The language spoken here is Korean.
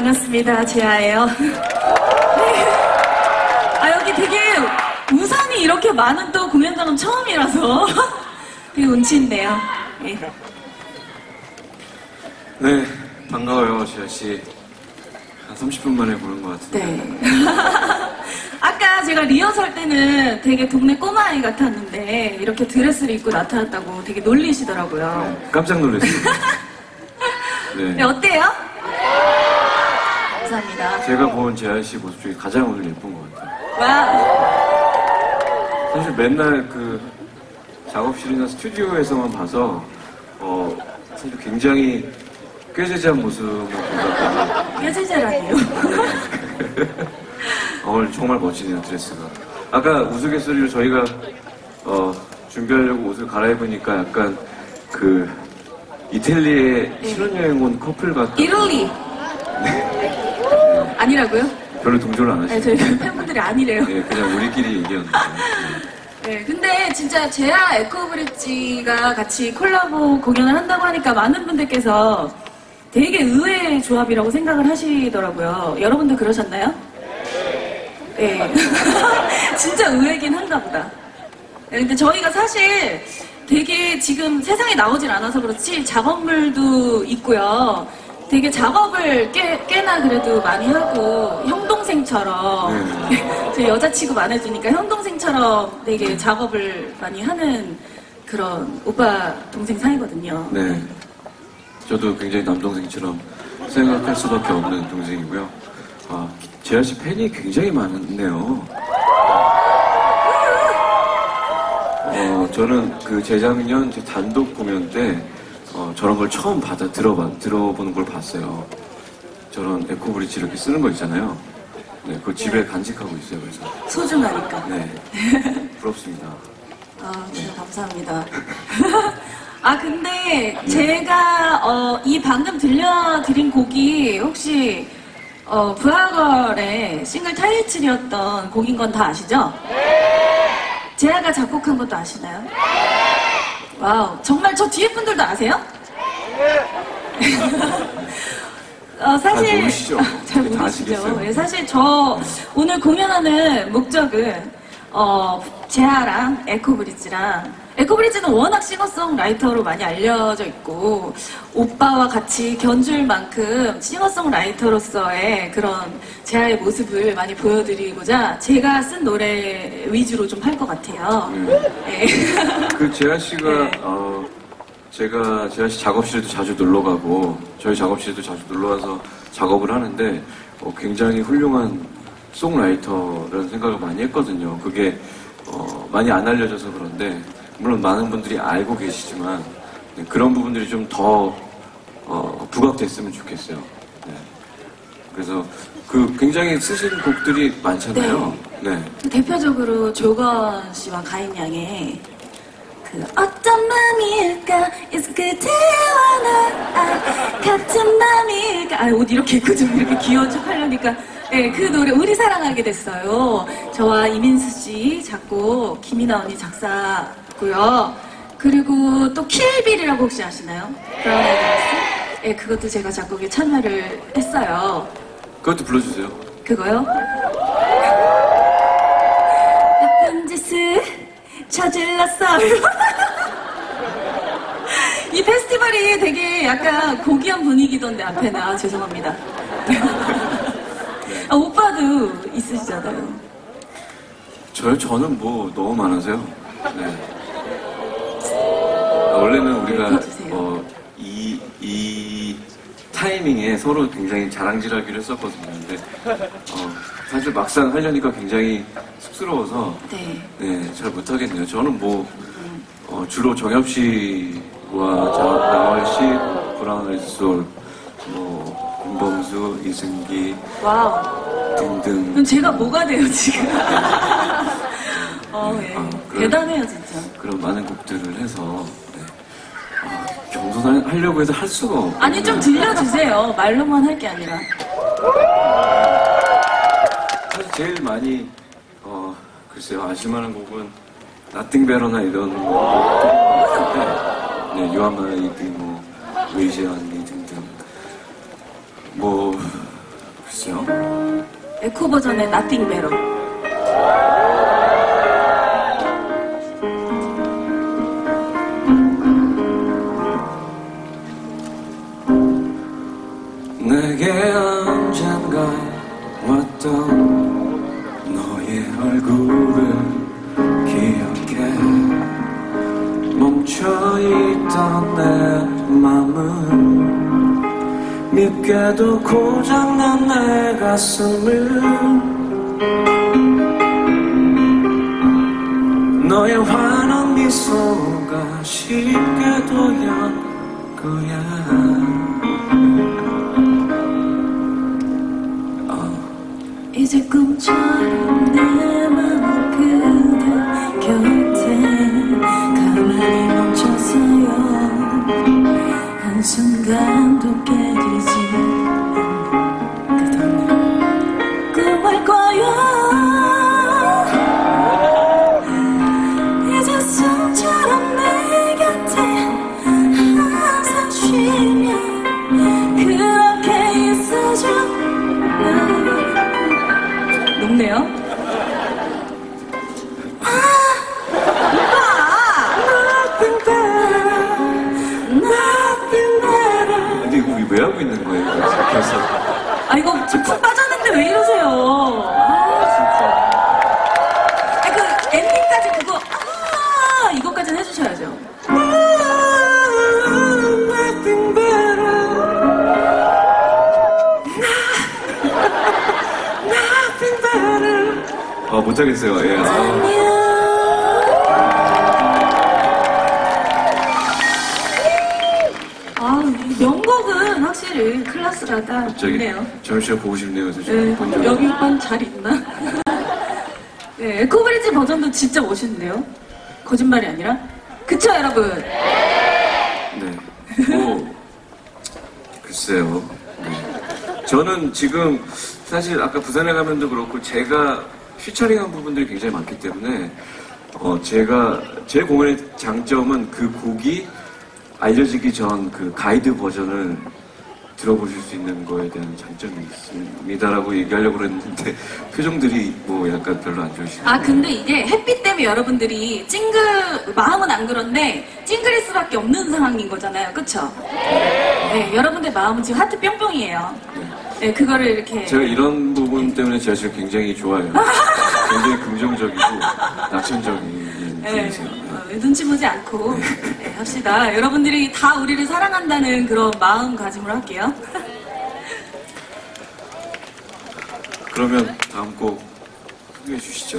반갑습니다. 제아예요. 아, 여기 되게 우산이 이렇게 많은 또 공연장은 처음이라서 되게 운치인데요. 네. 네, 반가워요, 제아씨. 한 30분 만에 보는 것 같은데. 네. 아까 제가 리허설 때는 되게 동네 꼬마아이 같았는데 이렇게 드레스를 입고 나타났다고 되게 놀리시더라고요. 네, 깜짝 놀랐어요. 네. 네, 어때요? 감사합니다. 제가 본 제아씨 모습 중에 가장 오늘 예쁜 것 같아요. 와. 사실 맨날 그 작업실이나 스튜디오에서만 봐서 사실 굉장히 꾀죄죄한 모습을 보다가 꾀죄죄라니요? 오늘 정말 멋지네요, 드레스가. 아까 우스갯소리로 저희가 준비하려고 옷을 갈아입으니까 약간 그 이탈리아에 신혼여행 온 커플 같은. 이탈리! 네. 아니라고요? 별로 동조를 안 하시네요. 네, 저희 팬분들이 아니래요. 네, 그냥 우리끼리 얘기였는데. 네, 근데 진짜 제아 에코브릿지가 같이 콜라보 공연을 한다고 하니까 많은 분들께서 되게 의외의 조합이라고 생각을 하시더라고요. 여러분도 그러셨나요? 네. 진짜 의외긴 한가 보다. 네, 근데 저희가 사실 되게 지금 세상에 나오질 않아서 그렇지 작업물도 있고요. 되게 작업을 꽤나 그래도 많이 하고 형동생처럼 제 여자 취급 안 해주니까 형동생처럼 되게 작업을 많이 하는 그런 오빠 동생 사이거든요. 네, 저도 굉장히 남동생처럼 생각할 수밖에 없는 동생이고요. 아, 제아 씨 팬이 굉장히 많네요. 저는 그 재작년 제 단독 공연 때 저런 걸 처음 들어보는 걸 봤어요. 저런 에코브릿지 이렇게 쓰는 거 있잖아요. 네, 그거 집에 간직하고 있어요. 그래서 소중하니까. 네, 부럽습니다. 아, 진짜 네. 감사합니다. 아, 근데 제가 이 방금 들려드린 곡이 혹시 부하걸의 싱글 타이틀이었던 곡인 건 다 아시죠? 제아가 작곡한 것도 아시나요? 와우, 정말 저 뒤에 분들도 아세요? 사실 잘 모르시죠? 네, 사실 저 오늘 공연하는 목적은 제아랑 에코브릿지랑, 에코브릿지는 워낙 싱어송라이터로 많이 알려져 있고 오빠와 같이 견줄 만큼 싱어송라이터로서의 그런 제아의 모습을 많이 보여드리고자 제가 쓴 노래 위주로 좀 할 것 같아요. 네. 그 제아 씨가 네. 제가 제아 씨 작업실에도 자주 놀러 가고 저희 작업실에도 자주 놀러 와서 작업을 하는데 굉장히 훌륭한 송라이터라는 생각을 많이 했거든요. 그게 많이 안 알려져서 그런데. 물론 많은 분들이 알고 계시지만 네, 그런 부분들이 좀 더 부각됐으면 좋겠어요. 네. 그래서 그 굉장히 쓰신 곡들이 많잖아요. 네. 네. 대표적으로 조건 씨와 가인 양의 그 어떤 맘일까 It's 그대와 나 같은 맘일까. 아, 옷 이렇게 입고 좀 이렇게 귀여운 척 하려니까. 네, 그 노래 우리 사랑하게 됐어요. 저와 이민수 씨 작곡, 김이나 언니 작사고요. 그리고 또 킬빌이라고 혹시 아시나요? 브라운 솔? 네, 그것도 제가 작곡에 참여를 했어요. 그것도 불러주세요. 그거요? 나쁜 짓을 저질렀어. 이 페스티벌이 되게 약간 고귀한 분위기던데 앞에나 죄송합니다. 아, 오빠도 있으시잖아요. 저는 뭐 너무 많아서요. 네. 원래는 우리가 이 타이밍에 서로 굉장히 자랑질하기로 했었거든요. 근데 사실 막상 하려니까 굉장히 쑥스러워서 네. 네, 잘 못하겠네요. 저는 뭐 주로 정엽 씨와 나월 씨, 브라운 솔, 뭐 김범수, 이승기. 와우. 등등. 그럼 제가 뭐가 돼요 지금? 네. 대단해요 진짜. 그런 많은 곡들을 해서 네. 겸손하려고 해서 할 수가 없어요. 아니 좀 들려주세요. 말로만 할 게 아니라. 사실 제일 많이 글쎄요 아실만한 곡은 Nothing Better나 이런 곡들, 유아마이드, 뭐 의지언니 등등 뭐. 에코 버전의 Nothing Better. 내게 언젠가 왔던 너의 얼굴을 기억해. 멈춰있던 내 맘은 밉게도 고장난 내 가슴을 너의 환한 미소가 쉽게도 연 거야. 이제 꿈처럼 내 마음 그대 곁에 가만히 멈춰서요. 한순간도 깨지지 않는 그동안 꿈을 꿔요. 이제 숨처럼 내 곁에 항상 쉬며 그렇게 있어줘. 높네요. 근데 이거 우리 왜 하고 있는 거예요? 계속. 아 이거 저 푹 빠졌는데 왜 이러세요? 아 진짜. 아 그 엔딩까지 그거 아 이거까지는 해주셔야죠. 아, 못하겠어요. 예. 아, 명곡은 확실히 클래스가 다 좋네요. 잠시 보고 싶네요. 네. 여기 오빤 잘 있나? 네, 에코브릿지 버전도 진짜 멋있는데요? 거짓말이 아니라? 그쵸, 여러분? 네. 뭐, 글쎄요. 네. 저는 지금 사실 아까 부산에 가면도 그렇고 제가 피처링한 부분들이 굉장히 많기 때문에 제가 제 공연의 장점은 그 곡이 알려지기 전 그 가이드 버전을 들어보실 수 있는 거에 대한 장점이 있습니다라고 얘기하려고 그랬는데 표정들이 뭐 약간 별로 안 좋으시네요. 아 근데 이게 햇빛 때문에 여러분들이 찡글 마음은 안 그런데 찡그릴 수밖에 없는 상황인 거잖아요, 그렇죠? 네, 여러분들 마음은 지금 하트 뿅뿅이에요. 네. 네, 그거를 이렇게. 제가 이런 부분 때문에 제가 지금 굉장히 좋아요. 굉장히 긍정적이고, 낙천적인 분이세요. 네, 눈치 보지 않고, 네. 네, 합시다. 여러분들이 다 우리를 사랑한다는 그런 마음가짐으로 할게요. 그러면 다음 곡 소개해 주시죠.